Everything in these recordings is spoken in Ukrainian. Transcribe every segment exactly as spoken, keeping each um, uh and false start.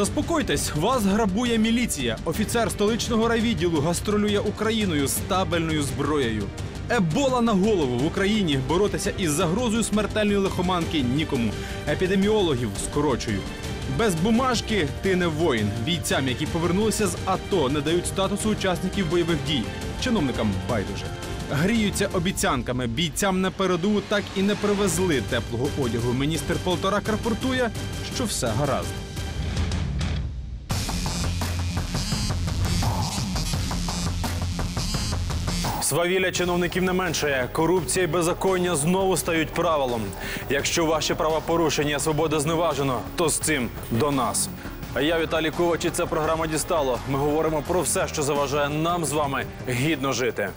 Заспокойтесь, вас грабує міліція. Офіцер столичного райвідділу гастролює Україною з табельною зброєю. Ебола на голову. В Україні боротися із загрозою смертельної лихоманки нікому. Епідеміологів скорочують. Без бумажки ти не воїн. Бійцям, які повернулися з АТО, не дають статусу учасників бойових дій. Чиновникам байдуже. Гріються обіцянками. Бійцям на передову так і не привезли теплого одягу. Міністр Півторак рапортує, що все гаразд. Свавілля чиновників не меншає. Корупція і беззаконня знову стають правилом. Якщо ваші права порушені, а свобода зневажено, то з цим до нас. А я Віталій Ковач, і це програма «Дістало». Ми говоримо про все, що заважає нам з вами гідно жити.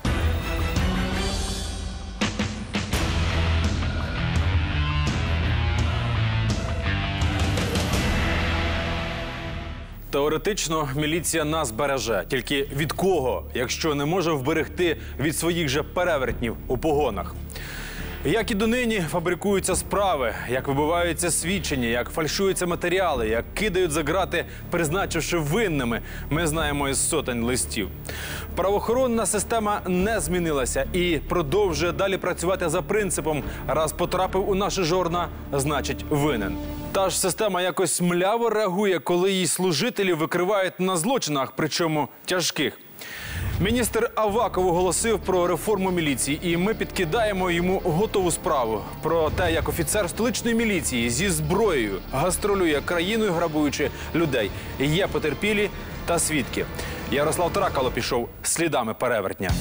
Теоретично міліція нас береже. Тільки від кого, якщо не може вберегти від своїх же перевертнів у погонах? Як і донині фабрикуються справи, як вибиваються свідчення, як фальшуються матеріали, як кидають за грати, призначивши винними, ми знаємо із сотень листів. Правоохоронна система не змінилася і продовжує далі працювати за принципом «раз потрапив у наші жорна, значить винен». Та ж система якось мляво реагує, коли її служителі викривають на злочинах, причому тяжких. Міністр Аваков оголосив про реформу міліції, і ми підкидаємо йому готову справу. Про те, як офіцер столичної міліції зі зброєю гастролює країною, грабуючи людей. Є потерпілі та свідки. Ярослав Таракало пішов слідами перевертня.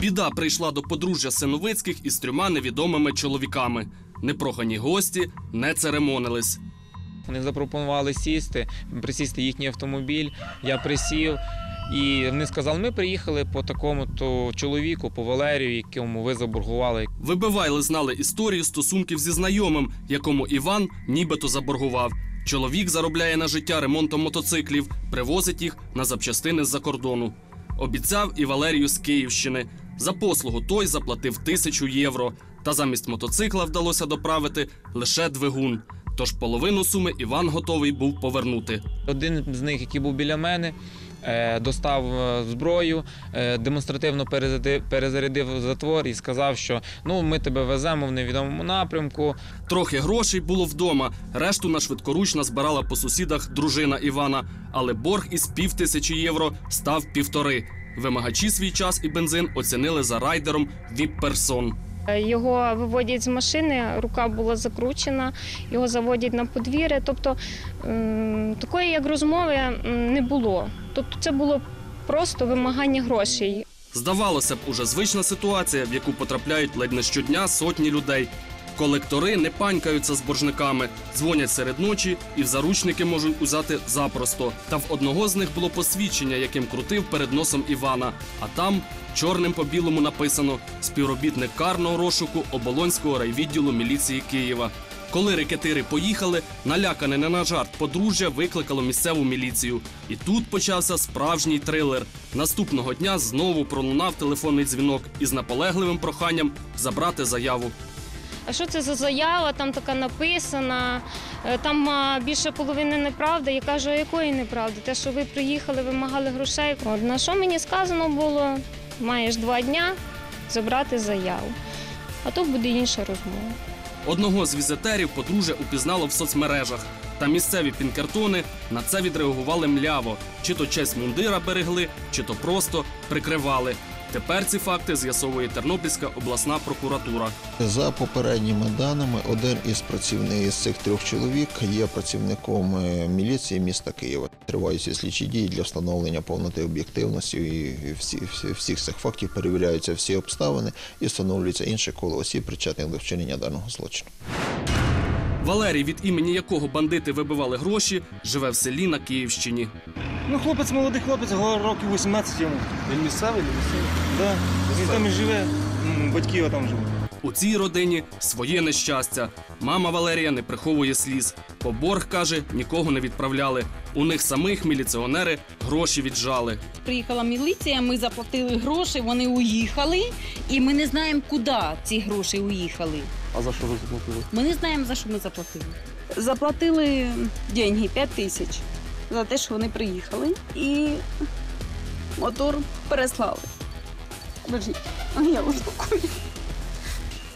Біда прийшла до подружжя Синовицьких із трьома невідомими чоловіками. Непрохані гості не церемонились. Вони запропонували сісти, присісти їхній автомобіль, я присів. І вони сказали, ми приїхали по такому-то чоловіку, по Валерію, якому ви заборгували. Вибивайли знали історію стосунків зі знайомим, якому Іван нібито заборгував. Чоловік заробляє на життя ремонтом мотоциклів, привозить їх на запчастини з-за кордону. Обіцяв і Валерію з Київщини. За послугу той заплатив тисячу євро. Та замість мотоцикла вдалося доправити лише двигун. Тож половину суми Іван готовий був повернути. Один з них, який був біля мене, достав зброю, демонстративно перезарядив затвор і сказав, що ну, ми тебе веземо в невідомому напрямку. Трохи грошей було вдома. Решту на швидкоруч назбирала по сусідах дружина Івана. Але борг із пів тисячі євро став півтори. Вимагачі свій час і бензин оцінили за райдером віп-персон. Його виводять з машини, рука була закручена, його заводять на подвір'я. Тобто такої, як розмови, не було. Тобто це було просто вимагання грошей. Здавалося б, уже звична ситуація, в яку потрапляють ледь не щодня сотні людей. Колектори не панькаються з боржниками, дзвонять серед ночі і в заручники можуть узяти запросто. Та в одного з них було посвідчення, яким крутив перед носом Івана. А там чорним по білому написано «Співробітник карного розшуку Оболонського райвідділу міліції Києва». Коли рекетири поїхали, налякане не на жарт подружжя викликало місцеву міліцію. І тут почався справжній трилер. Наступного дня знову пролунав телефонний дзвінок із наполегливим проханням забрати заяву. А що це за заява, там така написана, там більше половини неправди. Я кажу, а якої неправди? Те, що ви приїхали, вимагали грошей. От, на що мені сказано було, маєш два дня забрати заяву, а то буде інша розмова. Одного з візитерів подружжя упізнало в соцмережах. Та місцеві пінкертони на це відреагували мляво. Чи то честь мундира берегли, чи то просто прикривали. Тепер ці факти з'ясовує Тернопільська обласна прокуратура. За попередніми даними, один із працівників з цих трьох чоловік є працівником міліції міста Києва. Триваються слідчі дії для встановлення повноти об'єктивності і всі, всі, всіх цих фактів, перевіряються всі обставини і встановлюється інше коло осіб, причетних до вчинення даного злочину. Валерій, від імені якого бандити вибивали гроші, живе в селі на Київщині. Ну, хлопець, молодий хлопець, років вісімнадцять йому. Він місцевий? Так, він там і живе, батьки його там живуть. У цій родині своє нещастя. Мама Валерія не приховує сліз. По борг, каже, нікого не відправляли. У них самих міліціонери гроші віджали. Приїхала міліція, ми заплатили гроші, вони уїхали, і ми не знаємо, куди ці гроші уїхали. А за що ви заплатили? Ми не знаємо, за що ми заплатили. заплатили гроші п'ять тисяч за те, що вони приїхали, і мотор переслали. Бежіть, а я успокою.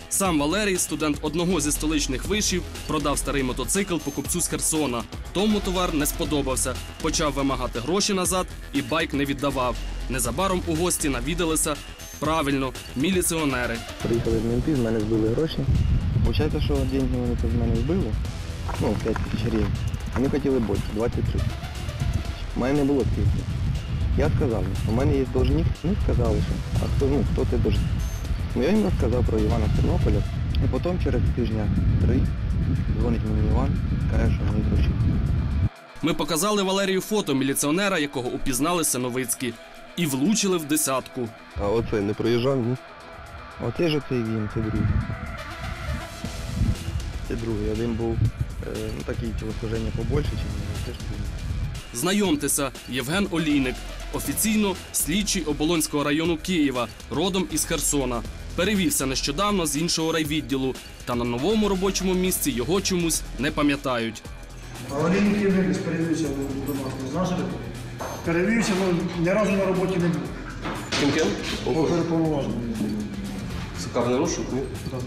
Сам Валерій, студент одного зі столичних вишів, продав старий мотоцикл покупцю з Херсона. Тому товар не сподобався, почав вимагати гроші назад і байк не віддавав. Незабаром у гості навідалися, правильно, міліціонери. Приїхали в менти, з мене збили гроші. Виходить, що гроші вони з мене збили, ну, п'ять тисяч гривень. Вони хотіли більше, двадцять три. У мене не було скільки. Я сказав, у мене є должник, ну, сказали, що, а хто, ну, хто ти должник? Ну, я їм розказав про Івана Тернополя, і потім через тижня три дзвонить мені Іван, каже, що мені зручив. Ми показали Валерію фото міліціонера, якого упізнали Синовицькі, і влучили в десятку. А оцей не проїжджав, ні? Оцей ж оцей він, це другий. Це другий, один був такий тілосложення побольше, ніж це ж другий. Знайомтеся, Євген Олійник. Офіційно слідчий Оболонського району Києва, родом із Херсона. Перевівся нещодавно з іншого райвідділу. Та на новому робочому місці його чомусь не пам'ятають. Олійник Євген перевівся до нас, не знаєш? Перевівся, але ні разу на роботі не був. Ким-ким? Оперуповноважений. Сукарний розшук? Так.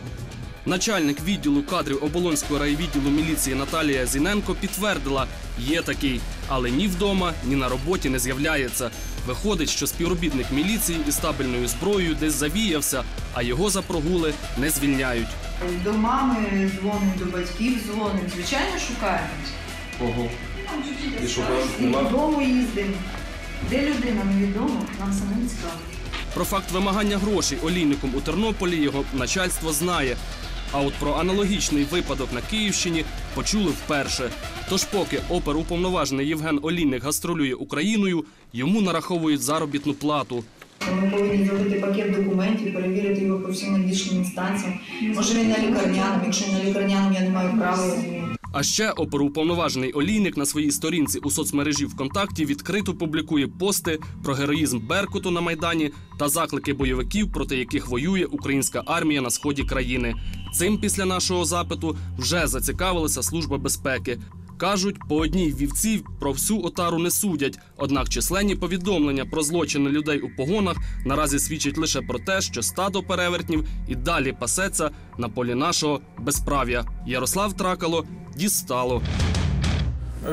Начальник відділу кадрів Оболонського райвідділу міліції Наталія Зіненко підтвердила – є такий. Але ні вдома, ні на роботі не з'являється. Виходить, що співробітник міліції із табельною зброєю десь завіявся, а його за прогули не звільняють. До мами дзвонить, до батьків дзвонить. Звичайно, шукають. Ого. І шукають? Додому їздимо. Де людина, невідомо. Нам самим цікаво. Про факт вимагання грошей Олійником у Тернополі його начальство знає. А от про аналогічний випадок на Київщині почули вперше. Тож поки оперуповноважений Євген Олійник гастролює Україною, йому нараховують заробітну плату. Ми повинні зробити пакет документів, перевірити його по всім медичним інстанціям. Може, він на лікарняному, якщо на лікарняному я не маю права. А ще оперуповноважений Олійник на своїй сторінці у соцмережі ВКонтакті відкрито публікує пости про героїзм Беркуту на Майдані та заклики бойовиків, проти яких воює українська армія на сході країни. Цим після нашого запиту вже зацікавилася Служба безпеки. Кажуть, по одній вівці про всю отару не судять. Однак численні повідомлення про злочини людей у погонах наразі свідчать лише про те, що стадо перевертнів і далі пасеться на полі нашого безправ'я. Ярослав Таракало дістало.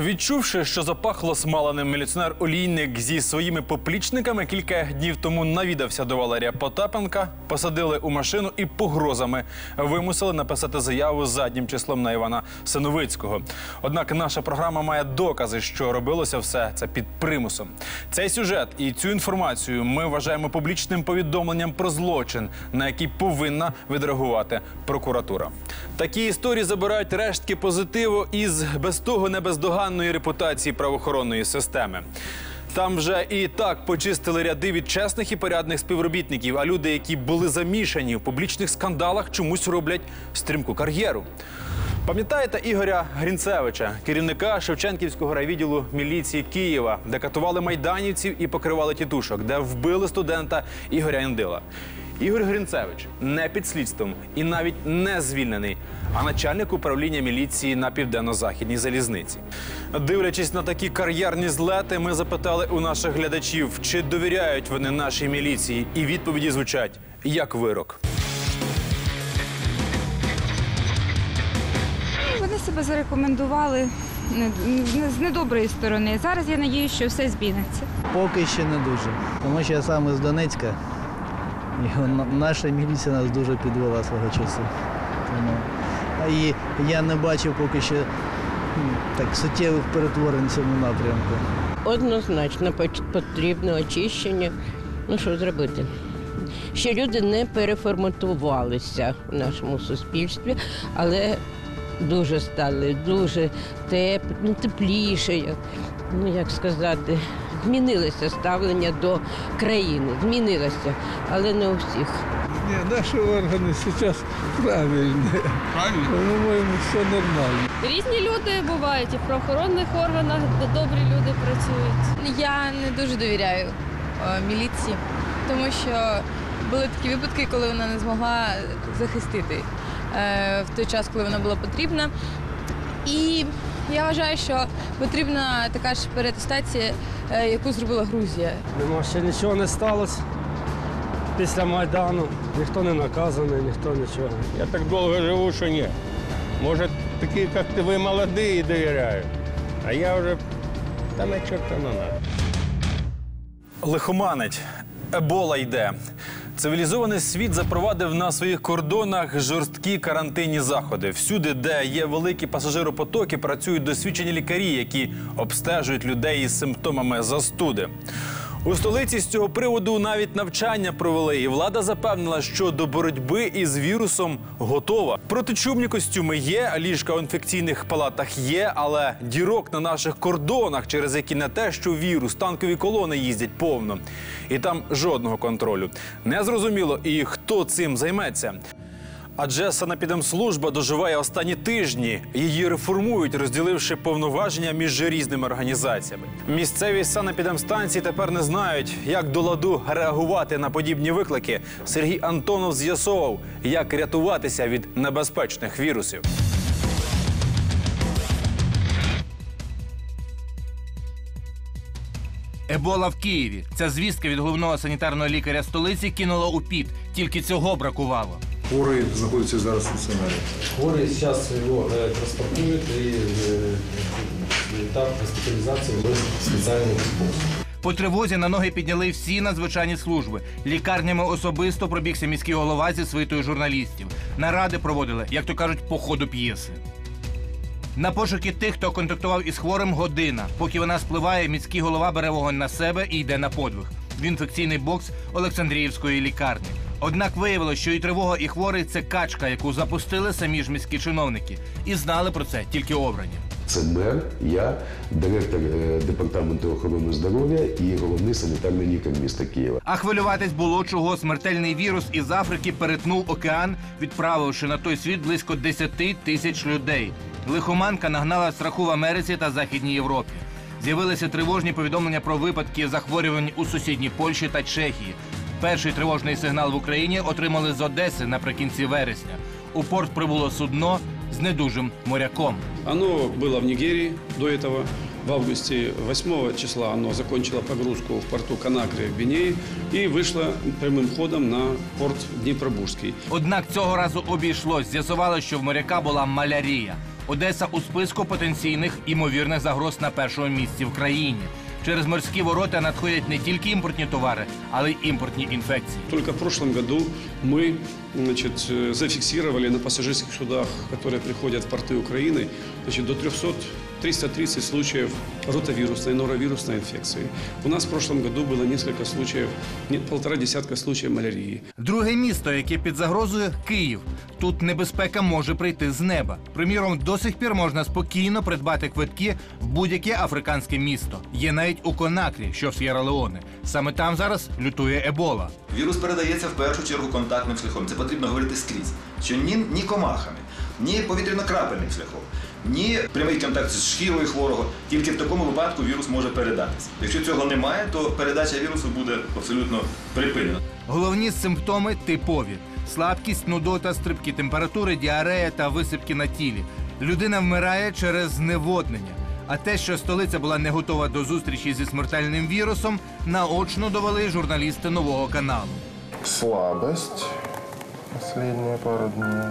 Відчувши, що запахло смаленим, міліціонер Олійник зі своїми поплічниками кілька днів тому навідався до Валерія Потапенка, посадили у машину і погрозами вимусили написати заяву заднім числом на Івана Синовицького. Однак наша програма має докази, що робилося все це під примусом. Цей сюжет і цю інформацію ми вважаємо публічним повідомленням про злочин, на який повинна відреагувати прокуратура. Такі історії забирають рештки позитиву із без того небездоганного репутації правоохоронної системи. Там вже і так почистили ряди від чесних і порядних співробітників, а люди, які були замішані в публічних скандалах, чомусь роблять стрімку кар'єру. Пам'ятаєте Ігоря Гринцевича, керівника Шевченківського райвідділу міліції Києва, де катували майданівців і покривали тітушок, де вбили студента Ігоря Індила? Ігор Гринцевич не під слідством і навіть не звільнений, а начальник управління міліції на Південно-Західній залізниці. Дивлячись на такі кар'єрні злети, ми запитали у наших глядачів, чи довіряють вони нашій міліції, і відповіді звучать як вирок. Вони себе зарекомендували з недоброї сторони. Зараз я сподіваюся, що все зміниться. Поки ще не дуже, тому що я сам із Донецька. Наша міліція нас дуже підвела свого часу. І я не бачив поки що суттєвих перетворень в цьому напрямку. Однозначно потрібне очищення. Ну що зробити? Ще люди не переформатувалися в нашому суспільстві, але дуже стали, дуже тепліше, ну як сказати. Змінилося ставлення до країни, змінилося, але не у всіх. Ні, наші органи зараз правильні. Правильно? По-моєму, все нормально. Різні люди бувають, і в правоохоронних органах добрі люди працюють. Я не дуже довіряю міліції, тому що були такі випадки, коли вона не змогла захистити в той час, коли вона була потрібна. І я вважаю, що потрібна така ж переатестація, яку зробила Грузія. Нема, ще нічого не сталося після Майдану. Ніхто не наказаний, ніхто нічого. Я так довго живу, що ні. Може, такі, як ти, ви молоді, довіряють. А я вже, та на чорта на нас. Лихоманить. Ебола йде. Цивілізований світ запровадив на своїх кордонах жорсткі карантинні заходи. Всюди, де є великі пасажиропотоки, працюють досвідчені лікарі, які обстежують людей із симптомами застуди. У столиці з цього приводу навіть навчання провели, і влада запевнила, що до боротьби із вірусом готова. Протичумні костюми є, ліжка у інфекційних палатах є, але дірок на наших кордонах, через які не те, що вірус, танкові колони їздять повно. І там жодного контролю. Незрозуміло і хто цим займеться. Адже санепідемслужба доживає останні тижні. Її реформують, розділивши повноваження між різними організаціями. Місцеві санепідемстанції тепер не знають, як до ладу реагувати на подібні виклики. Сергій Антонов з'ясовував, як рятуватися від небезпечних вірусів. Ебола в Києві. Ця звістка від головного санітарного лікаря столиці кинула у піт. Тільки цього бракувало. Хворий знаходиться зараз в стаціонарі. Хворий зараз його транспортують і етап госпіталізації без спеціальних способів. По тривозі на ноги підняли всі надзвичайні служби. Лікарнями особисто пробігся міський голова зі свитою журналістів. Наради проводили, як то кажуть, по ходу п'єси. На пошуки тих, хто контактував із хворим, година. Поки вона спливає, міський голова бере вогонь на себе і йде на подвиг. В інфекційний бокс Олександріївської лікарні. Однак виявилося, що і тривога, і хворий – це качка, яку запустили самі ж міські чиновники. І знали про це тільки обрані. Це мер, я, директор департаменту охорони здоров'я і головний санітарний лікар міста Києва. А хвилюватись було чого. Смертельний вірус із Африки перетнув океан, відправивши на той світ близько десяти тисяч людей. Лихоманка нагнала страху в Америці та Західній Європі. З'явилися тривожні повідомлення про випадки захворювань у сусідній Польщі та Чехії. Перший тривожний сигнал в Україні отримали з Одеси наприкінці вересня. У порт прибуло судно з недужим моряком. Воно було в Нігерії до цього. В августі восьмого числа воно закінчило погрузку в порту Канакри в Гвінеї і вийшло прямим ходом на порт Дніпробузький. Однак цього разу обійшлось. З'ясували, що в моряка була малярія. Одеса у списку потенційних імовірних загроз на першому місці в країні. Через морські ворота надходять не тільки імпортні товари, але й імпортні інфекції. Тільки в прошлом году ми, значить, зафіксували на пасажирських судах, які приходять в порти України, значить, до трёхсот трёхсот тридцати случаев ротовирусной, норовирусной инфекции. У нас в прошлом году было несколько случаев, полтора десятка случаев малярії. Друге місто, яке під загрозою – Київ. Тут небезпека може прийти з неба. Приміром, до сих пір можна спокійно придбати квитки в будь-яке африканське місто. Є навіть у Конакрі, що в С'єра-Леоне. Саме там зараз лютує ебола. Вірус передається в першу чергу контактним шляхом. Це потрібно говорити скрізь. Що ні, ні комахами, ні повітряно-крапельним шляхом, ні прямий контакт з шкірою хворого. Тільки в такому випадку вірус може передатися. Якщо цього немає, то передача вірусу буде абсолютно припинена. Головні симптоми типові. Слабкість, нудота, стрибки температури, діарея та висипки на тілі. Людина вмирає через зневоднення. А те, що столиця була не готова до зустрічі зі смертельним вірусом, наочно довели журналісти Нового каналу. Слабость. Последние пару дней.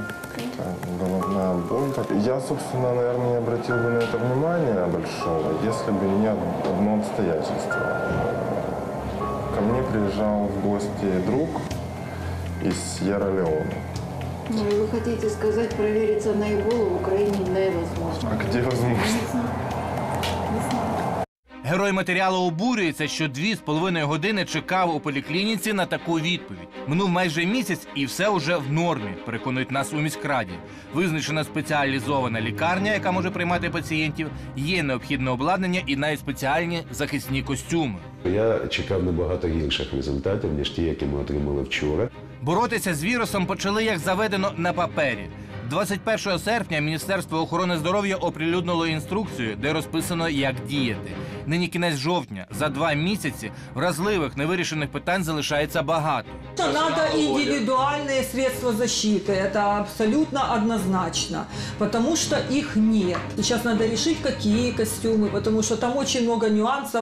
Головная боль. Я, собственно, наверное, не обратил бы на это внимания большого, если бы не одно обстоятельство. Ко мне приезжал в гости друг из Сьерра-Леона. Ну, вы хотите сказать, провериться на Эболу в Украине невозможно. А где возможно? Герой матеріалу обурюється, що дві з половиною години чекав у поліклініці на таку відповідь. Минув майже місяць і все уже в нормі, переконують нас у міськраді. Визначена спеціалізована лікарня, яка може приймати пацієнтів, є необхідне обладнання і навіть спеціальні захисні костюми. Я чекав набагато гірших результатів, ніж ті, які ми отримали вчора. Боротися з вірусом почали, як заведено, на папері. двадцять першого серпня Міністерство охорони здоров'я оприлюднило інструкцію, де розписано, як діяти. Нині кінець жовтня. За два місяці вразливих невирішених питань залишається багато. Надо індивідуальні средства защити. Це абсолютно однозначно, тому що їх немає. Зараз треба вирішити, які костюми, тому що там дуже багато нюансів.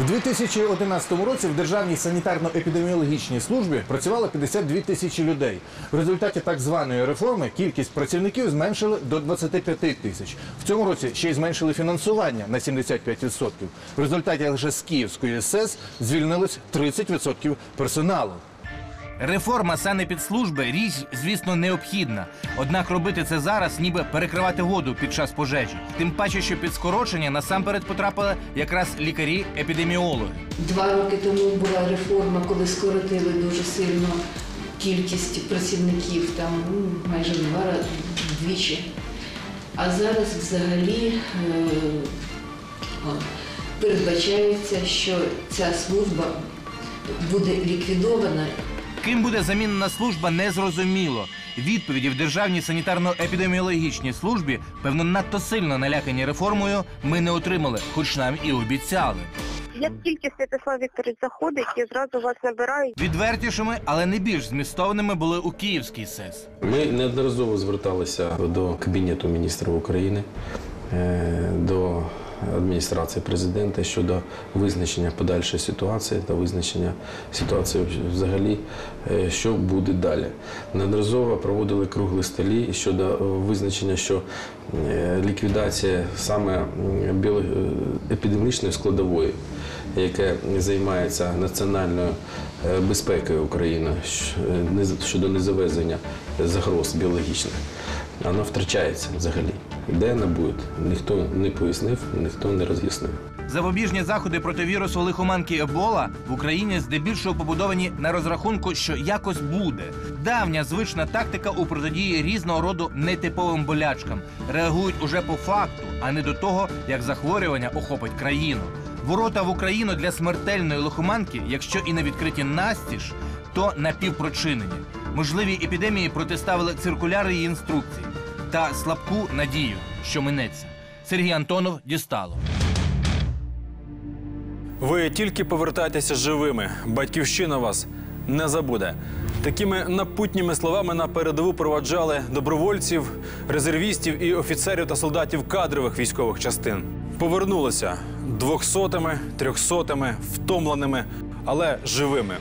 У дві тисячі одинадцятому році в Державній санітарно-епідеміологічній службі працювало п'ятдесят дві тисячі людей. В результаті так званої реформи кількість працівників зменшили до двадцяти п'яти тисяч. В цьому році ще й зменшили фінансування на сімдесят п'ять відсотків. В результаті лише з Київської ес ес звільнилось тридцять відсотків персоналу. Реформа санепідслужби – річ, звісно, необхідна. Однак робити це зараз, ніби перекривати воду під час пожежі. Тим паче, що під скорочення насамперед потрапили якраз лікарі-епідеміологи. Два роки тому була реформа, коли скоротили дуже сильно кількість працівників, там ну, майже два рази, двічі. А зараз взагалі е- передбачається, що ця служба буде ліквідована. Ким буде замінена служба, незрозуміло. Відповіді в Державній санітарно-епідеміологічній службі, певно, надто сильно налякані реформою, ми не отримали, хоч нам і обіцяли. Як тільки Святослав Вікторович заходить, я зразу вас набираю. Відвертішими, але не більш змістовними були у Київській ес ес. Ми неодноразово зверталися до Кабінету міністрів України, до адміністрації президента щодо визначення подальшої ситуації та визначення ситуації взагалі, що буде далі. Неодноразово проводили круглі столи щодо визначення, що ліквідація саме епідемічної складової, яке займається національною безпекою України щодо незавезення загроз біологічних, воно втрачається взагалі. Де вона буде, ніхто не пояснив, ніхто не роз'яснив. Запобіжні заходи проти вірусу лихоманки Ебола в Україні здебільшого побудовані на розрахунку, що якось буде. Давня звична тактика у протидії різного роду нетиповим болячкам. Реагують уже по факту, а не до того, як захворювання охопить країну. Ворота в Україну для смертельної лихоманки, якщо і не відкриті настіж, то напівпрочинені. Можливі епідемії протиставили циркуляри і інструкції. Та слабку надію, що минеться. Сергій Антонов, Дістало. Ви тільки повертайтеся живими. Батьківщина вас не забуде. Такими напутніми словами на передову проваджали добровольців, резервістів і офіцерів та солдатів кадрових військових частин. Повернулися двохсотими, трьохсотими, втомленими, але живими.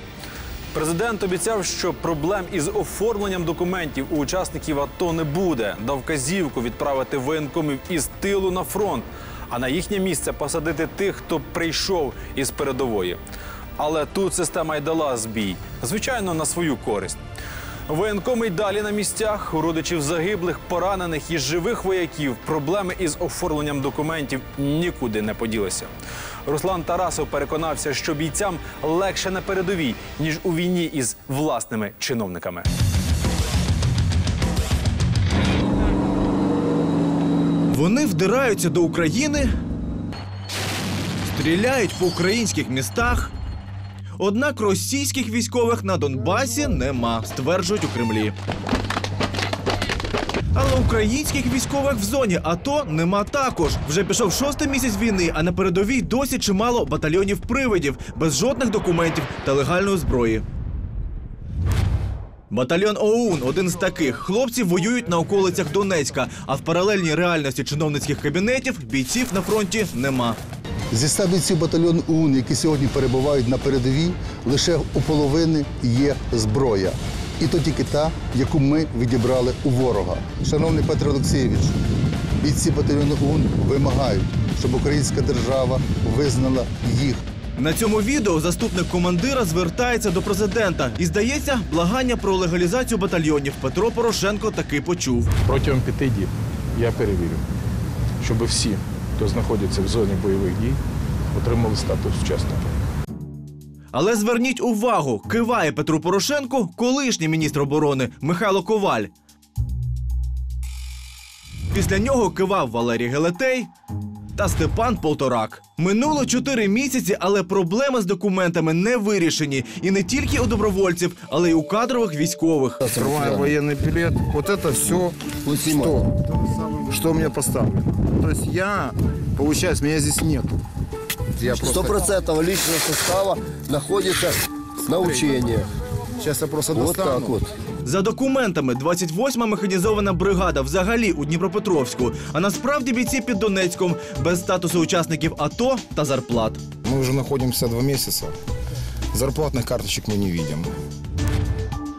Президент обіцяв, що проблем із оформленням документів у учасників АТО не буде. Дав вказівку відправити воєнкомів із тилу на фронт, а на їхнє місце посадити тих, хто прийшов із передової. Але тут система й дала збій. Звичайно, на свою користь. Воєнкоми й далі на місцях. У родичів загиблих, поранених і живих вояків проблеми із оформленням документів нікуди не поділися. Руслан Тарасов переконався, що бійцям легше на передовій, ніж у війні із власними чиновниками. Вони вдираються до України, стріляють по українських містах. Однак російських військових на Донбасі нема, стверджують у Кремлі. Але українських військових в зоні АТО нема також. Вже пішов шостий місяць війни, а на передовій досі чимало батальйонів-привидів, без жодних документів та легальної зброї. Батальйон ОУН – один з таких. Хлопці воюють на околицях Донецька, а в паралельній реальності чиновницьких кабінетів бійців на фронті нема. Зі ста бійців батальйону ОУН, які сьогодні перебувають на передовій, лише у половини є зброя. І то тільки та, яку ми відібрали у ворога. Шановний Петро Олексійович, бійці батальйону ОУН вимагають, щоб українська держава визнала їх. На цьому відео заступник командира звертається до президента. І, здається, благання про легалізацію батальйонів Петро Порошенко таки почув. Протягом п'яти діб я перевірю, щоб всі, хто знаходиться в зоні бойових дій, отримали статус учасника. Але зверніть увагу, киває Петру Порошенку колишній міністр оборони Михайло Коваль. Після нього кивав Валерій Гелетей та Степан Полторак. Минуло чотири місяці, але проблеми з документами не вирішені. І не тільки у добровольців, але й у кадрових військових. Срываю воєнний білет. Ось це все, що, що мені поставлено. Тобто я Получается, меня здесь нет. Сто процентов личного состава находится на учении. Сейчас я просто достану. Вот так вот. За документами, двадцять восьма механізована бригада взагалі у Дніпропетровську, а насправді бійці під Донецьком, без статусу учасників АТО та зарплат. Ми вже знаходимося два місяці, зарплатних карточок ми не бачимо.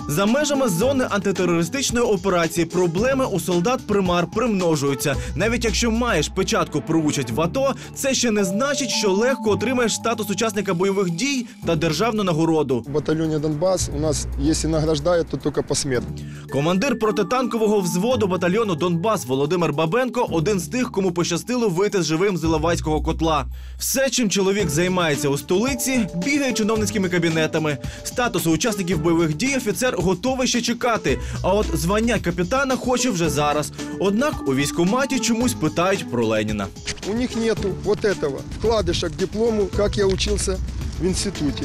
За межами зони антитерористичної операції проблеми у солдат-примар примножуються. Навіть якщо маєш печатку про участь в АТО, це ще не значить, що легко отримаєш статус учасника бойових дій та державну нагороду. В батальйоні «Донбас» у нас, якщо награждають, то тільки посмертно. Командир протитанкового взводу батальйону «Донбас» Володимир Бабенко – один з тих, кому пощастило вийти з живим з Іловайського котла. Все, чим чоловік займається у столиці, бігає чиновницькими кабінетами. Статусу учасників бойових дій офіцер готовий ще чекати, а от звання капітана хоче вже зараз. Однак у військкоматі чомусь питають про Леніна. У них нету вот этого вкладишок диплому, як я учився в інституті.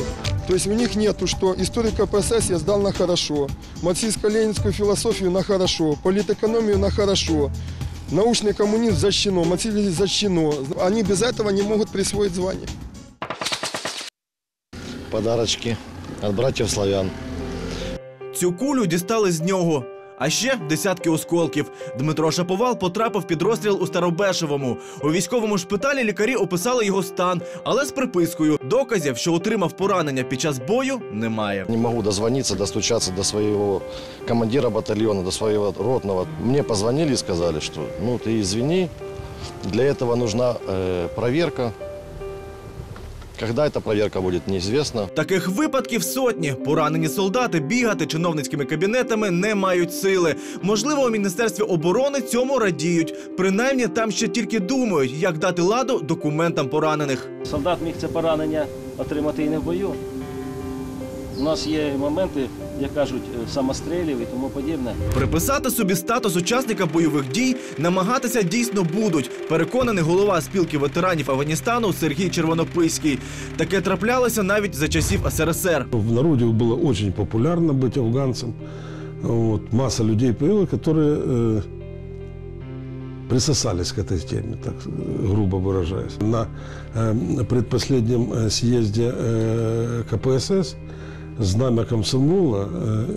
Тобто у них нету, що історика ПСС я здав на хорошо, марксистсько-ленінську філософію на хорошо, політ-економію на хорошо, научний комунізм защищено, матеріалізм защищено. Вони без цього не можуть присвоїти звання. Подарочки від братів славян. Цю кулю дістали з нього. А ще десятки осколків. Дмитро Шаповал потрапив під розстріл у Старобешевому. У військовому шпиталі лікарі описали його стан, але з припискою. Доказів, що отримав поранення під час бою, немає. Не можу дозвонитися, достучатися до свого командира батальйону, до свого ротного. Мені подзвонили і сказали, що ну ти звини, для цього потрібна перевірка. Коли ця перевірка буде, неізвісно. Таких випадків сотні. Поранені солдати бігати чиновницькими кабінетами не мають сили. Можливо, у Міністерстві оборони цьому радіють. Принаймні, там ще тільки думають, як дати ладу документам поранених. Солдат міг це поранення отримати і не в бою. У нас є моменти, як кажуть, самострілів і тому подібне. Приписати собі статус учасника бойових дій намагатися дійсно будуть, переконаний голова спілки ветеранів Афганістану Сергій Червонопийський. Таке траплялося навіть за часів СРСР. В народі було дуже популярно бути афганцем. Маса людей появилась, які присосались к этой теме, так грубо виражаюсь. На предпоследнем съезде КПСС знам'я комсомола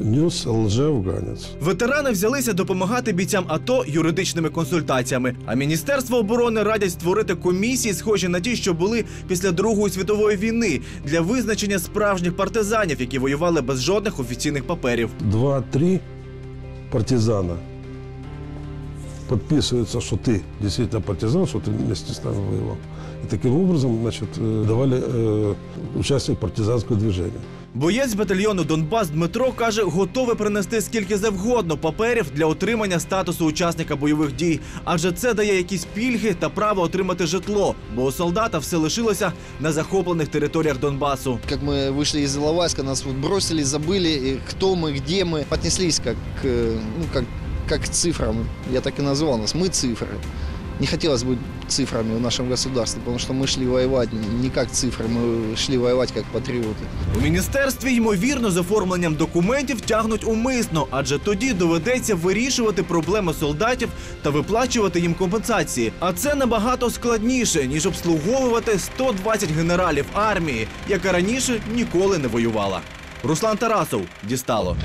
ніс лже-афганець. Ветерани взялися допомагати бійцям АТО юридичними консультаціями. А Міністерство оборони радять створити комісії, схожі на ті, що були після Другої світової війни, для визначення справжніх партизанів, які воювали без жодних офіційних паперів. Два-три партизана підписуються, що ти дійсно партизан, що ти вместе з нами воював. І таким образом, значить, давали учасник партизанського движення. Боєць батальйону «Донбас» Дмитро каже, готовий принести скільки завгодно паперів для отримання статусу учасника бойових дій. Адже це дає якісь пільги та право отримати житло, бо у солдата все лишилося на захоплених територіях Донбасу. Як ми вийшли з Іловайська, нас бросили, забили, хто ми, де ми. Віднеслися як к цифрам, я так і назвав нас, ми цифри. Не хотелось быть цифрами в нашем государстве, потому что мы шли воевать не как цифры, мы шли воевать как патриоты. У міністерстві, ймовірно, з оформленням документів тягнуть умисно, адже тоді доведеться вирішувати проблеми солдатів та виплачувати їм компенсації. А це набагато складніше, ніж обслуговувати сто двадцять генералів армії, яка раніше ніколи не воювала. Руслан Тарасов, «Дістало».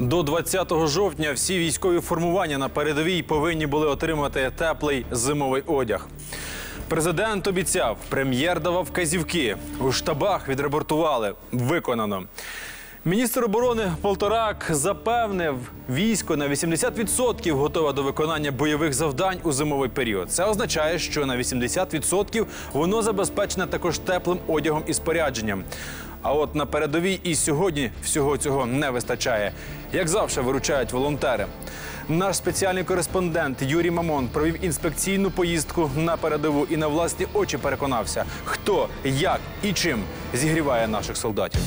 До двадцятого жовтня всі військові формування на передовій повинні були отримати теплий зимовий одяг. Президент обіцяв, прем'єр давав вказівки, у штабах відрапортували – виконано. Міністр оборони Полторак запевнив, військо на вісімдесят відсотків готове до виконання бойових завдань у зимовий період. Це означає, що на вісімдесят відсотків воно забезпечене також теплим одягом і спорядженням. А от на передовій і сьогодні всього цього не вистачає. Як завжди, виручають волонтери. Наш спеціальний кореспондент Юрій Мамон провів інспекційну поїздку на передову і на власні очі переконався, хто, як і чим зігріває наших солдатів.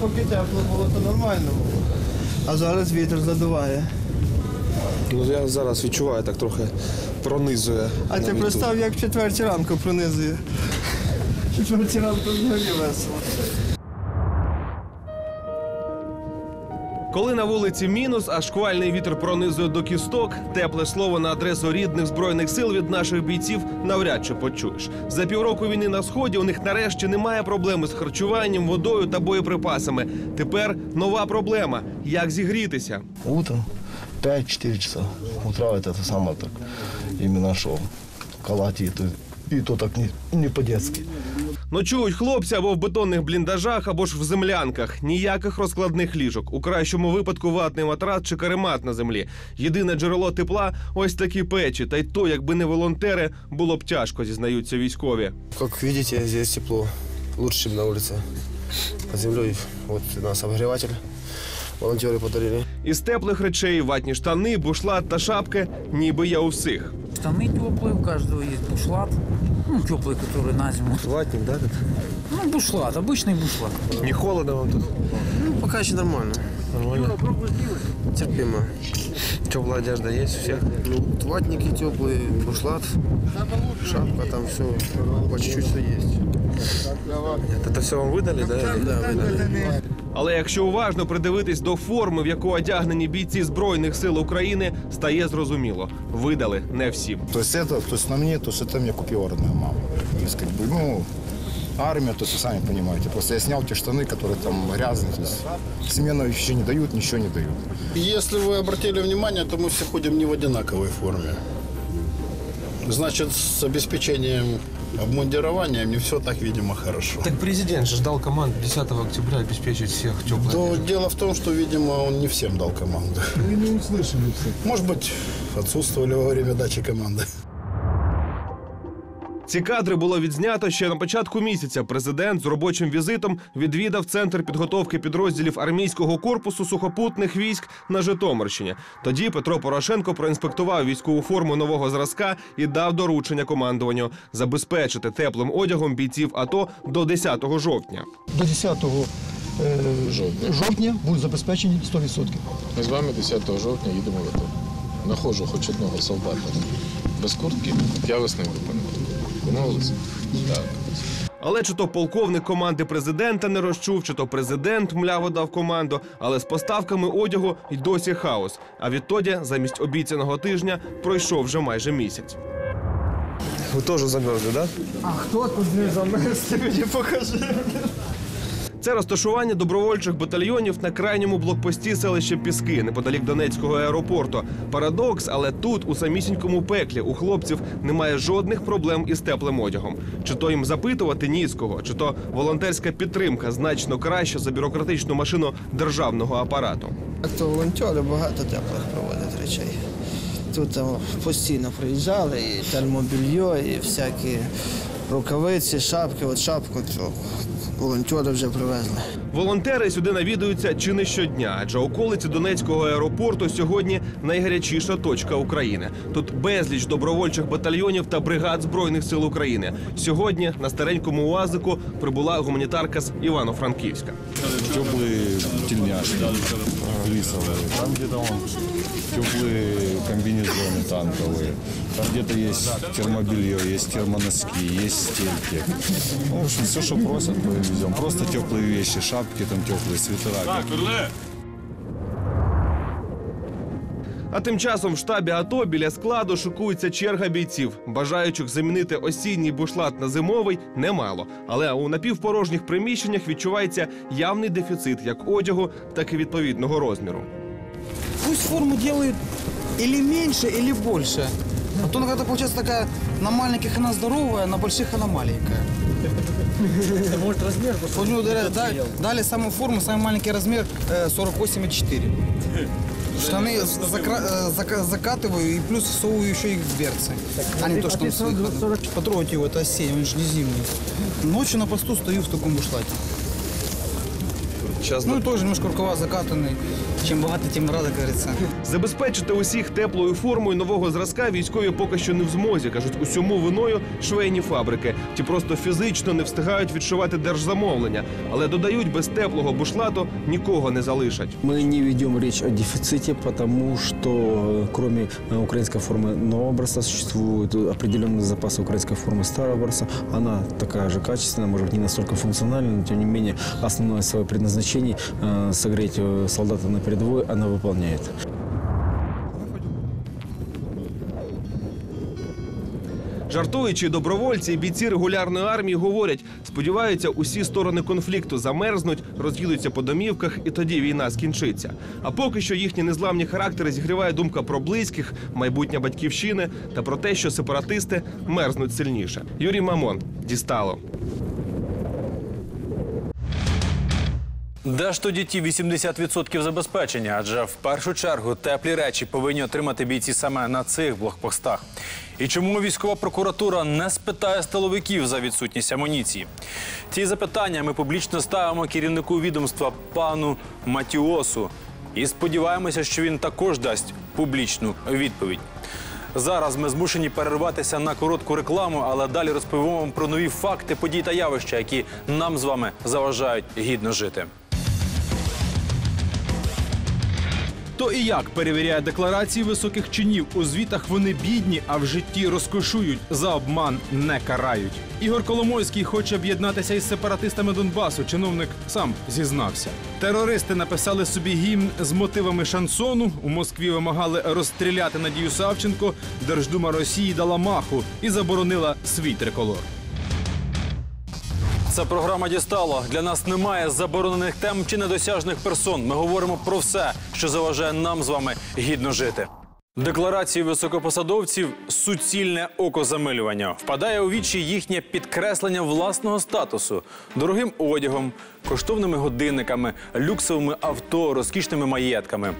Поки тепло було, то нормально було. А зараз вітер задуває. Ну, я зараз відчуваю, так трохи пронизує. А ти представ, як в четвертій ранку пронизує. В четвертій ранку взагалі весело. Коли на вулиці мінус, а шквальний вітер пронизує до кісток, тепле слово на адресу рідних Збройних сил від наших бійців навряд чи почуєш. За півроку війни на Сході у них нарешті немає проблеми з харчуванням, водою та боєприпасами. Тепер нова проблема – як зігрітися. Утром п'ять-чотири часа утра, це саме так, іменно що колоти, і то так не по-дєцьки. Ночують хлопці або в бетонних бліндажах, або ж в землянках. Ніяких розкладних ліжок. У кращому випадку ватний матрас чи каремат на землі. Єдине джерело тепла – ось такі печі. Та й то, якби не волонтери, було б тяжко, зізнаються військові. Як бачите, тут тепло. Лучше, ніж на вулиці. Під землею. Ось у нас обігріватель. Волонтери подарили. Із теплих речей – ватні штани, бушлат та шапки – ніби я у всіх. Штани теплі, у кожного є бушлат. Ну, теплый, который на зиму. Ватник, да? Ну, бушлат, обычный бушлат. Не холодно вам тут? Ну, пока еще нормально. Нормально. Терпимо. Теплая одежда есть у всех? Ну, ватники теплые, бушлат, шапка, там все, по чуть-чуть все есть. Нет, это все вам выдали, да? Да, выдали. Але якщо уважно придивитись до форми, в яку одягнені бійці Збройних сил України, стає зрозуміло – видали не всім. Тобто на мені, це мені купила родна мама. Ну, армія, то самі розумієте. Просто я зняв ті штани, які там грязні. Смену ще не дають, нічого не дають. Якщо ви звернули увагу, то ми всі ходимо не в однаковій формі. Значить, з забезпеченням обмундированием не все так, видимо, хорошо. Так президент же ждал команду десятого октября обеспечить всех теплой. Но дело в том, что, видимо, он не всем дал команду. Вы не услышали все. Может быть, отсутствовали во время дачи команды. Ці кадри було відзнято ще на початку місяця. Президент з робочим візитом відвідав Центр підготовки підрозділів армійського корпусу сухопутних військ на Житомирщині. Тоді Петро Порошенко проінспектував військову форму нового зразка і дав доручення командуванню – забезпечити теплим одягом бійців АТО до десятого жовтня. До десятого жовтня будуть забезпечені сто відсотків. Ми з вами десятого жовтня їдемо в АТО. Нахожу хоч одного солдата без куртки, я весною випадку. Але чи то полковник команди президента не розчув, чи то президент мляво дав команду, але з поставками одягу й досі хаос. А відтоді, замість обіцяного тижня, пройшов вже майже місяць. Ви теж замерзли, так? А хто тут не замерз, ти мені покажи. Це розташування добровольчих батальйонів на крайньому блокпості селища Піски, неподалік Донецького аеропорту. Парадокс, але тут, у самісінькому пеклі, у хлопців немає жодних проблем із теплим одягом. Чи то їм запитувати ні з кого, чи то волонтерська підтримка значно краща за бюрократичну машину державного апарату. То волонтери багато теплих проводять речей. Тут постійно приїжджали і термобільйо, і всякі рукавиці, шапки, от шапку цього. Волонтери вже привезли. Волонтери сюди навідуються чи не щодня, адже околиці Донецького аеропорту сьогодні найгарячіша точка України. Тут безліч добровольчих батальйонів та бригад Збройних сил України. Сьогодні на старенькому УАЗику прибула гуманітарка з Івано-Франківська. Теплі тільняшки, флісові, там десь теплі комбінезони танкові, там десь є термобільйо, є термоноски, є стільки. Ну, в общем, все, що просять, привеземо. Просто теплі речі, шапки, там теплі світера. А тим часом в штабі АТО біля складу шикується черга бійців. Бажаючих замінити осінній бушлат на зимовий немало. Але у напівпорожніх приміщеннях відчувається явний дефіцит як одягу, так і відповідного розміру. Пусть форму роблять або менше, або більше. А то виходить така, на маленьких вона здорова, на великих вона маленька. Может, размер? Дали саму форму, самый маленький размер сорок восемь и четыре. Штаны закатываю и плюс всовываю еще их в берцы. А не то, что он... Потрогайте его, это осенний, он же не зимний. Ночью на посту стою в таком бушлате. Час ну, до... теж немножко рукава закатаний. Чим багато, тим рада, як говориться. Забезпечити усіх теплою формою нового зразка військові поки що не в змозі. Кажуть, усьому виною швейні фабрики. Ті просто фізично не встигають відшивати держзамовлення. Але додають, без теплого бушлату нікого не залишать. Ми не ведемо річ о дефіциті, тому що, крім української форми нового образця, существують определені запаси української форми старого образця. Вона така ж качественна, може, не настільки функціональна, але, тим не менше, основне своє предназначення – согріти солдата на передовій, вона виконує. Жартуючи, добровольці і бійці регулярної армії говорять, сподіваються, усі сторони конфлікту замерзнуть, роз'їдуться по домівках, і тоді війна скінчиться. А поки що їхні незламні характери зігріває думка про близьких, майбутнє батьківщини та про те, що сепаратисти мерзнуть сильніше. Юрій Мамон, дістало. Де ж тоді ті вісімдесят відсотків забезпечення? Адже в першу чергу теплі речі повинні отримати бійці саме на цих блокпостах. І чому військова прокуратура не спитає столовиків за відсутність амуніції? Ці запитання ми публічно ставимо керівнику відомства пану Матіосу. І сподіваємося, що він також дасть публічну відповідь. Зараз ми змушені перерватися на коротку рекламу, але далі розповімо вам про нові факти, події та явища, які нам з вами заважають гідно жити. То і як перевіряє декларації високих чинів, у звітах вони бідні, а в житті розкошують, за обман не карають. Ігор Коломойський хоче об'єднатися із сепаратистами Донбасу, чиновник сам зізнався. Терористи написали собі гімн з мотивами шансону, у Москві вимагали розстріляти Надію Савченко, Держдума Росії дала маху і заборонила свій триколор. Ця програма «Дістало». Для нас немає заборонених тем чи недосяжних персон. Ми говоримо про все, що заважає нам з вами гідно жити. Декларації високопосадовців – суцільне окозамилювання. Впадає у вічі їхнє підкреслення власного статусу. Дорогим одягом, коштовними годинниками, люксовими авто, розкішними маєтками.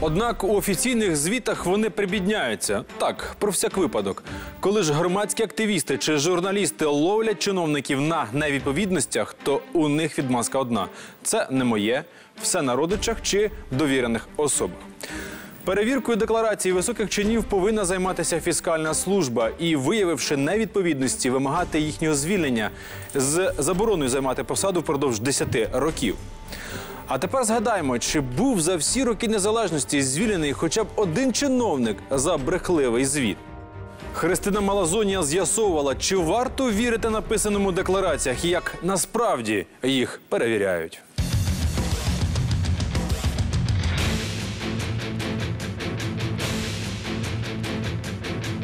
Однак у офіційних звітах вони прибідняються. Так, про всяк випадок. Коли ж громадські активісти чи журналісти ловлять чиновників на невідповідностях, то у них відмазка одна – це не моє, все на родичах чи довірених особах. Перевіркою декларації високих чинів повинна займатися фіскальна служба і, виявивши невідповідності, вимагати їхнього звільнення з забороною займати посаду впродовж десяти років. А тепер згадаємо, чи був за всі роки незалежності звільнений хоча б один чиновник за брехливий звіт. Христина Малазонія з'ясовувала, чи варто вірити написаним у деклараціях і як насправді їх перевіряють.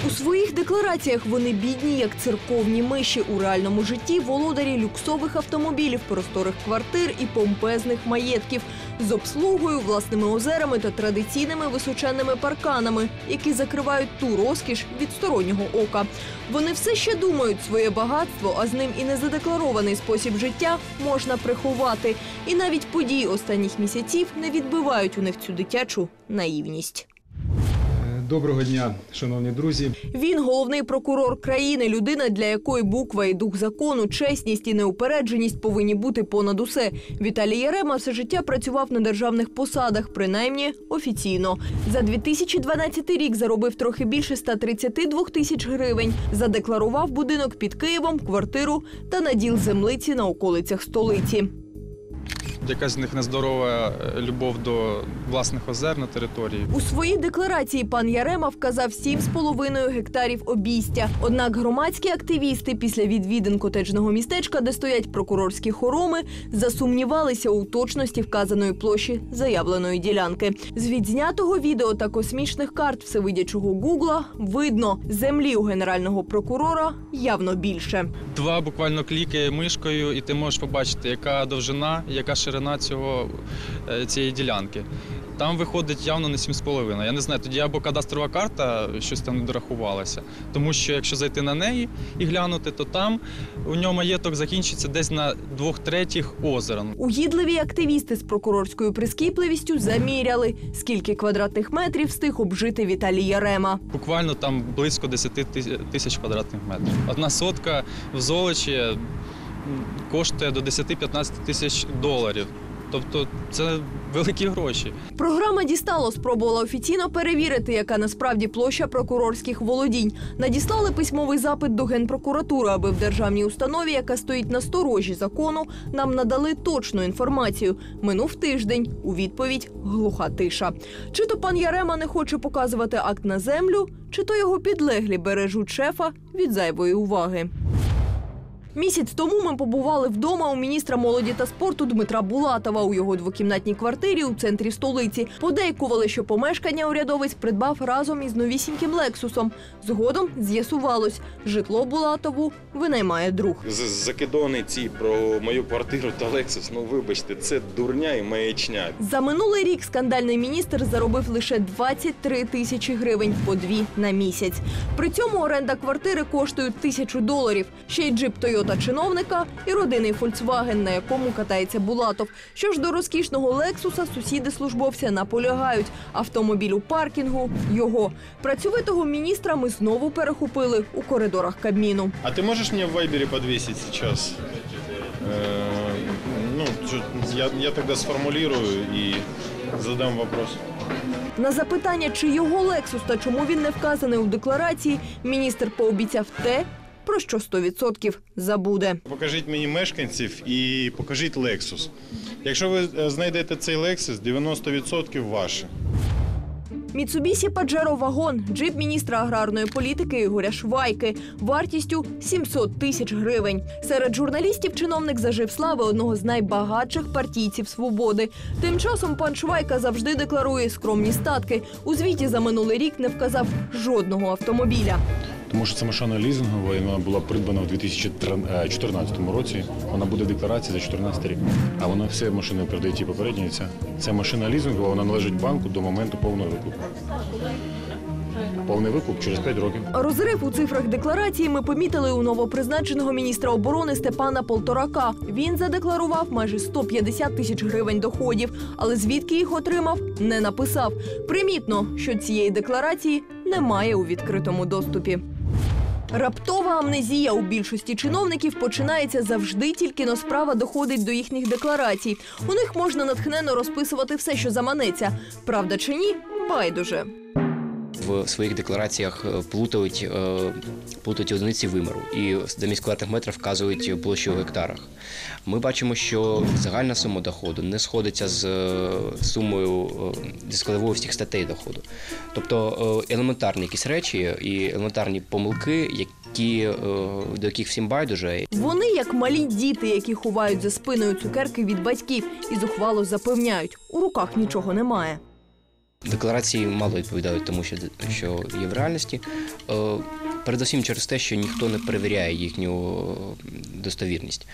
У своїх деклараціях вони бідні, як церковні миші. У реальному житті – володарі люксових автомобілів, просторих квартир і помпезних маєтків. З обслугою, власними озерами та традиційними височенними парканами, які закривають ту розкіш від стороннього ока. Вони все ще думають, своє багатство, а з ним і незадекларований спосіб життя можна приховати. І навіть події останніх місяців не відбивають у них цю дитячу наївність. Доброго дня, шановні друзі. Він – головний прокурор країни, людина, для якої буква і дух закону, чесність і неупередженість повинні бути понад усе. Віталій Ярема все життя працював на державних посадах, принаймні офіційно. За дві тисячі дванадцятий рік заробив трохи більше ста тридцяти двох тисяч гривень. Задекларував будинок під Києвом, квартиру та наділ землиці на околицях столиці. Якась в них нездорова любов до власних озер на території. У своїй декларації пан Ярема вказав сім з половиною гектарів обійстя. Однак громадські активісти після відвідин котеджного містечка, де стоять прокурорські хороми, засумнівалися у точності вказаної площі заявленої ділянки. З відзнятого відео та космічних карт всевидячого Гугла видно, землі у генерального прокурора явно більше. Два буквально кліки мишкою, і ти можеш побачити, яка довжина, яка ширина Цього, цієї ділянки. Там виходить явно не сім з половиною. Я не знаю, тоді або кадастрова карта щось там не дорахувалася. Тому що якщо зайти на неї і глянути, то там у нього маєток закінчиться десь на двох третіх озера. Угідливі активісти з прокурорською прискіпливістю заміряли, скільки квадратних метрів встиг обжити Віталій Ярема. Буквально там близько десяти тисяч квадратних метрів. Одна сотка в Золочі коштує до десяти-п'ятнадцяти тисяч доларів. Тобто це великі гроші. Програма «Дістало» спробувала офіційно перевірити, яка насправді площа прокурорських володінь. Надіслали письмовий запит до Генпрокуратури, аби в державній установі, яка стоїть на сторожі закону, нам надали точну інформацію. Минув тиждень. У відповідь – глуха тиша. Чи то пан Ярема не хоче показувати акт на землю, чи то його підлеглі бережуть шефа від зайвої уваги. Місяць тому ми побували вдома у міністра молоді та спорту Дмитра Булатова у його двокімнатній квартирі у центрі столиці. Подейкували, що помешкання урядовець придбав разом із новісіньким «Лексусом». Згодом з'ясувалось, житло Булатову винаймає друг. Закидони ці про мою квартиру та «Лексус», ну вибачте, це дурня і маячня. За минулий рік скандальний міністр заробив лише двадцять три тисячі гривень, по дві на місяць. При цьому оренда квартири коштує тисячу доларів. Ще й джип «Тойота» та чиновника і родинний «Фольксваген», на якому катається Булатов. Що ж до розкішного «Лексуса», сусіди-службовця наполягають. Автомобіль у паркінгу – його. Працьовитого міністра ми знову перехопили у коридорах Кабміну. А ти можеш мені в вайбері підвісити зараз? Ну, я тоді сформулюю і задам питання. На запитання, чи його «Лексус» та чому він не вказаний у декларації, міністр пообіцяв те, про що сто відсотків забуде. Покажіть мені мешканців і покажіть «Лексус». Якщо ви знайдете цей «Лексус», дев'яносто відсотків ваше. Міцубісі Паджеро Вагон – джип міністра аграрної політики Ігоря Швайки, вартістю сімсот тисяч гривень. Серед журналістів чиновник зажив слави одного з найбагатших партійців «Свободи». Тим часом пан Швайка завжди декларує скромні статки. У звіті за минулий рік не вказав жодного автомобіля. Тому що це машина лізингова, і вона була придбана в дві тисячі чотирнадцятому році. Вона буде в декларації за чотирнадцятий рік. А вона все машиною передає ті попередні. Це машина лізингова, вона належить банку до моменту повного викупу. Повний викуп через п'ять років. Розрив у цифрах декларації ми помітили у новопризначеного міністра оборони Степана Полторака. Він задекларував майже сто п'ятдесят тисяч гривень доходів, але звідки їх отримав, не написав. Примітно, що цієї декларації немає у відкритому доступі. Раптова амнезія у більшості чиновників починається завжди, тільки но справа доходить до їхніх декларацій. У них можна натхненно розписувати все, що заманеться. Правда чи ні – байдуже. В своїх деклараціях плутають, плутають одиниці виміру і замість квадратних метрів вказують площу в гектарах. Ми бачимо, що загальна сума доходу не сходиться з сумою зі складовою всіх статей доходу. Тобто елементарні якісь речі і елементарні помилки, які до яких всім байдуже. Вони як малі діти, які ховають за спиною цукерки від батьків і зухвало запевняють – у руках нічого немає. Декларації мало відповідають тому, що є в реальності. Передусім через те, що ніхто не перевіряє їхню достовірність.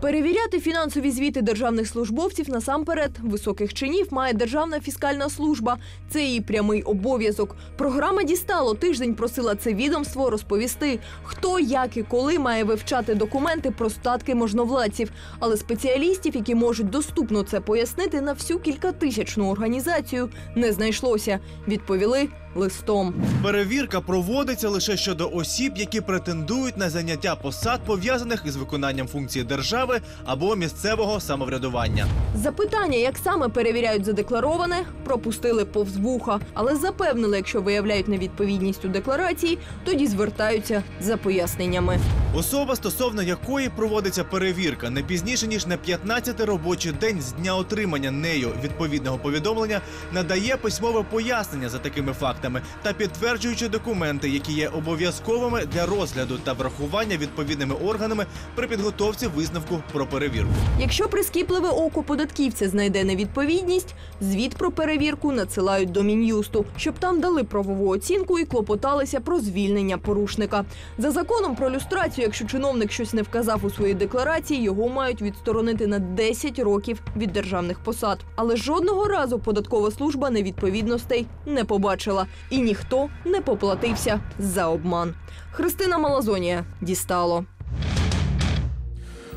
Перевіряти фінансові звіти державних службовців насамперед високих чинів має Державна фіскальна служба. Це її прямий обов'язок. Програма «Дістало» тиждень просила це відомство розповісти, хто, як і коли має вивчати документи про статки можновладців. Але спеціалістів, які можуть доступно це пояснити на всю кількатисячну організацію, не знайшлося. Відповіли листом. Перевірка проводиться лише щодо осіб, які претендують на заняття посад, пов'язаних із виконанням функції держави або місцевого самоврядування. Запитання, як саме перевіряють задеклароване, пропустили повз вуха. Але запевнили, якщо виявляють невідповідність у декларації, тоді звертаються за поясненнями. Особа, стосовно якої проводиться перевірка, не пізніше, ніж на п'ятнадцятий робочий день з дня отримання нею відповідного повідомлення, надає письмове пояснення за такими фактами та підтверджуючи документи, які є обов'язковими для розгляду та врахування відповідними органами при підготовці висновку про перевірку. Якщо прискіпливе око податківця знайде невідповідність, звіт про перевірку надсилають до Мін'юсту, щоб там дали правову оцінку і клопоталися про звільнення порушника. За законом про люстрацію, якщо чиновник щось не вказав у своїй декларації, його мають відсторонити на десять років від державних посад. Але жодного разу податкова служба невідповідностей не побачила. І ніхто не поплатився за обман. Христина Малазонія, «Дістало».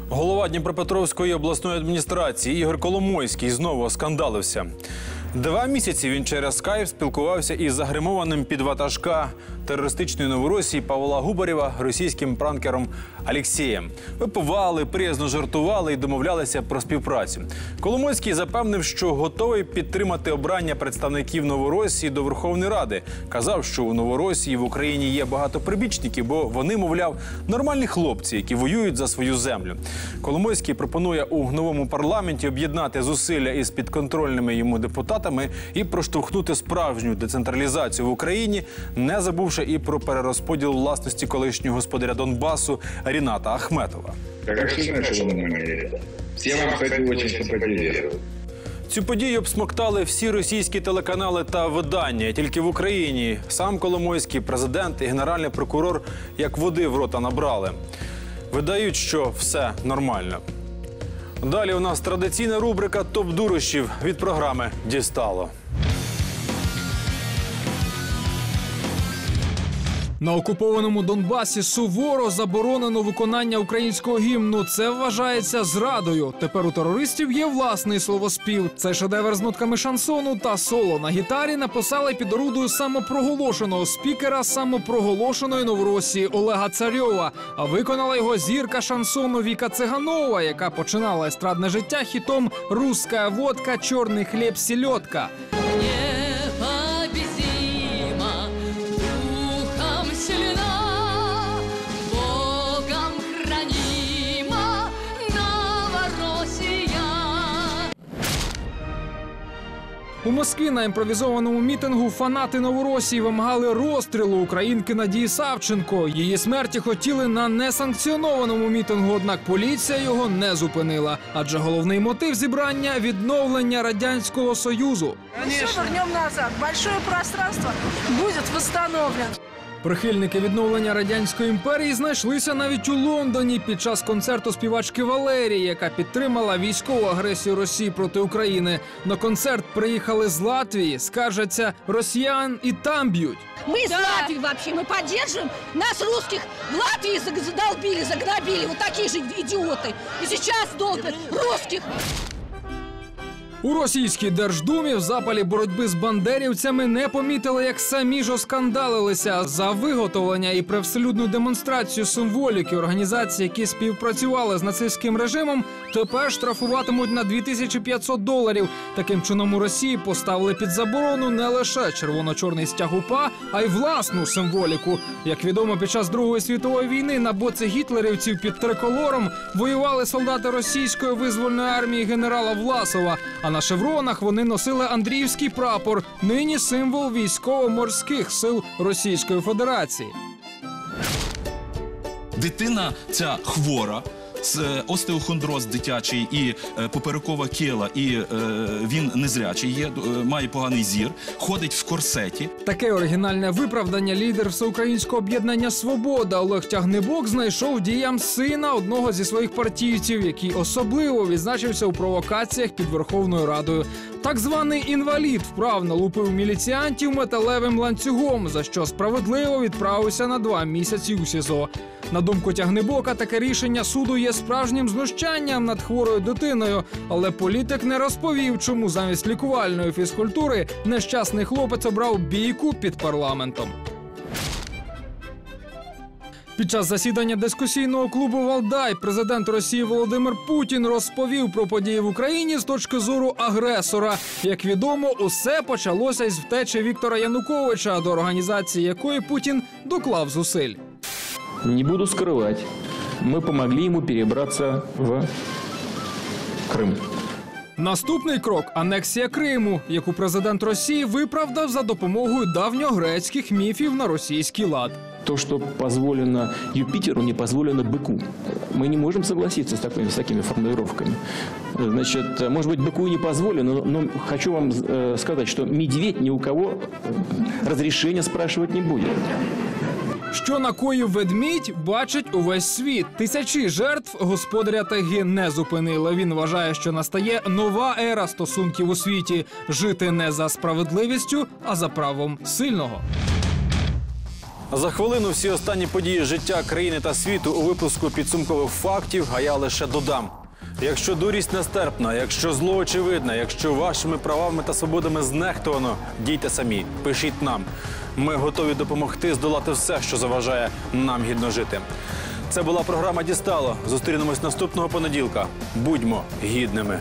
Голова Дніпропетровської обласної адміністрації Ігор Коломойський знову оскандалився. Два місяці він через скайп спілкувався із загримованим під ватажка терористичної Новоросії Павла Губарєва російським пранкером Алексієм. Випивали, приязно жартували і домовлялися про співпрацю. Коломойський запевнив, що готовий підтримати обрання представників Новоросії до Верховної Ради. Казав, що у Новоросії в Україні є багато прибічників, бо вони, мовляв, нормальні хлопці, які воюють за свою землю. Коломойський пропонує у новому парламенті об'єднати зусилля із підконтрольними йому депутатами і проштовхнути справжню децентралізацію в Україні, не забувши і про перерозподіл власності колишнього господаря Донбасу Рината Ахметова. Цю подію обсмоктали всі російські телеканали та видання. Тільки в Україні сам Коломойський, президент і генеральний прокурор як води в рота набрали. Видають, що все нормально. Далі у нас традиційна рубрика «Топ-дурощів» від програми «Дістало». На окупованому Донбасі суворо заборонено виконання українського гімну. Це вважається зрадою. Тепер у терористів є власний словоспів. Цей шедевр з нотками шансону та соло на гітарі написали під орудою самопроголошеного спікера самопроголошеної Новоросії Олега Царьова. А виконала його зірка шансону Віка Циганова, яка починала естрадне життя хітом «Русская водка, чорний хліб, сільодка». У Москві на імпровізованому мітингу фанати Новоросії вимагали розстрілу українки Надії Савченко. Її смерті хотіли на несанкціонованому мітингу, однак поліція його не зупинила. Адже головний мотив зібрання – відновлення Радянського Союзу. Все вернемо назад. Большое пространство буде відновлено. Прихильники відновлення Радянської імперії знайшлися навіть у Лондоні під час концерту співачки Валерії, яка підтримала військову агресію Росії проти України. На концерт приїхали з Латвії, скаржаться, росіян і там б'ють. Ми з Латвії взагалі, ми підтримуємо. Нас, русських, в Латвії задолбили, загнобили, ось такі ж ідіоти. І зараз долбять русських. У російській Держдумі в запалі боротьби з бандерівцями не помітили, як самі ж оскандалилися за виготовлення і привселюдну демонстрацію символіки організації, які співпрацювали з нацистським режимом, тепер штрафуватимуть на дві тисячі п'ятсот доларів. Таким чином у Росії поставили під заборону не лише червоно-чорний стяг УПА, а й власну символіку. Як відомо, під час Другої світової війни на боці гітлерівців під триколором воювали солдати російської визвольної армії генерала Власова, а на шевронах вони носили Андріївський прапор, нині символ військово-морських сил Російської Федерації. Дитина ця хвора, остеохондроз дитячий і поперекова кіла, і він незрячий є, має поганий зір, ходить в корсеті. Таке оригінальне виправдання лідер Всеукраїнського об'єднання «Свобода» Олег Тягнебок знайшов діям сина одного зі своїх партійців, який особливо відзначився у провокаціях під Верховною Радою. Так званий інвалід вправно лупив міліціантів металевим ланцюгом, за що справедливо відправився на два місяці у СІЗО. На думку Тягнебока, таке рішення суду є справжнім знущанням над хворою дитиною. Але політик не розповів, чому замість лікувальної фізкультури нещасний хлопець обрав бійку під парламентом. Під час засідання дискусійного клубу «Валдай» президент Росії Володимир Путін розповів про події в Україні з точки зору агресора. Як відомо, усе почалося із втечі Віктора Януковича, до організації якої Путін доклав зусиль. Не буду скривати. Ми допомогли йому перебратися в Крим. Наступний крок – анексія Криму, яку президент Росії виправдав за допомогою давньогрецьких міфів на російський лад. То, що дозволено Юпітеру, не дозволено быку. Ми не можемо согласитися з такими формулюваннями. Значить, може бути, быку не дозволено, але хочу вам сказати, що медведь ні у кого розрішення спрашувати не буде. Що накоїв ведмідь, бачить увесь світ. Тисячі жертв господаря тайги не зупинили. Він вважає, що настає нова ера стосунків у світі. Жити не за справедливістю, а за правом сильного. За хвилину всі останні події життя країни та світу у випуску підсумкових фактів, а я лише додам. Якщо дурість нестерпна, якщо зло очевидне, якщо вашими правами та свободами знехтовано, дійте самі, пишіть нам. Ми готові допомогти здолати все, що заважає нам гідно жити. Це була програма «Дістало». Зустрінемось наступного понеділка. Будьмо гідними.